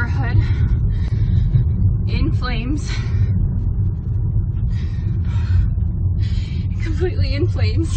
neighborhood in flames, completely in flames.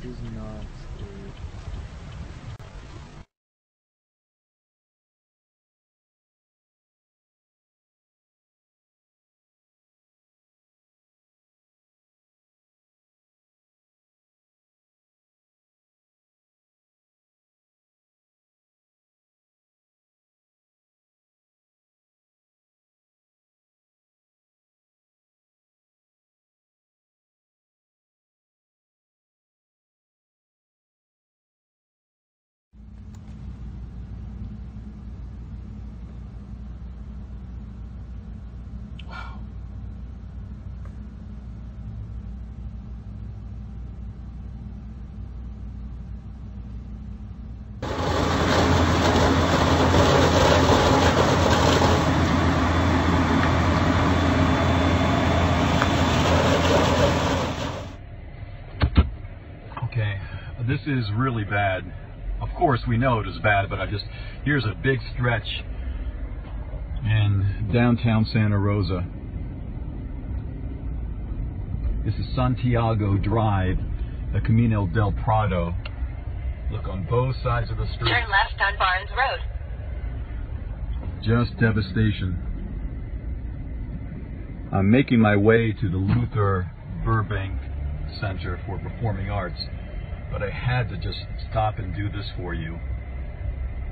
This is not scary. This is really bad. Of course, we know it is bad, but here's a big stretch in downtown Santa Rosa. This is Santiago Drive, the Camino del Prado. Look on both sides of the street. Turn left on Barnes Road. Just devastation. I'm making my way to the Luther Burbank Center for Performing Arts. But I had to just stop and do this for you.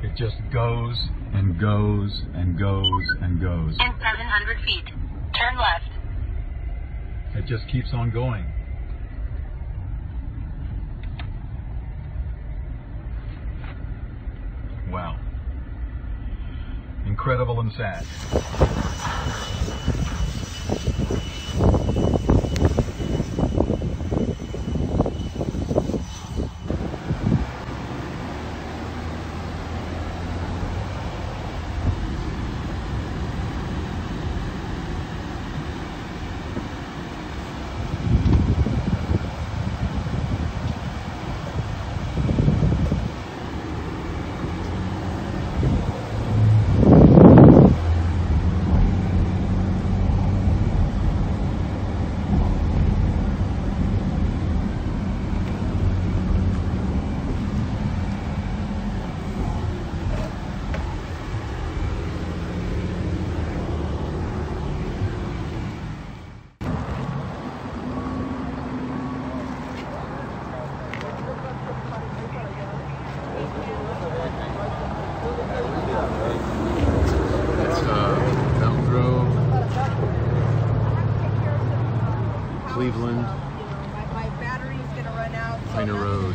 It just goes and goes and goes and goes. And 700 feet, turn left. It just keeps on going. Wow. Incredible and sad. Cleveland. My battery's gonna run out. So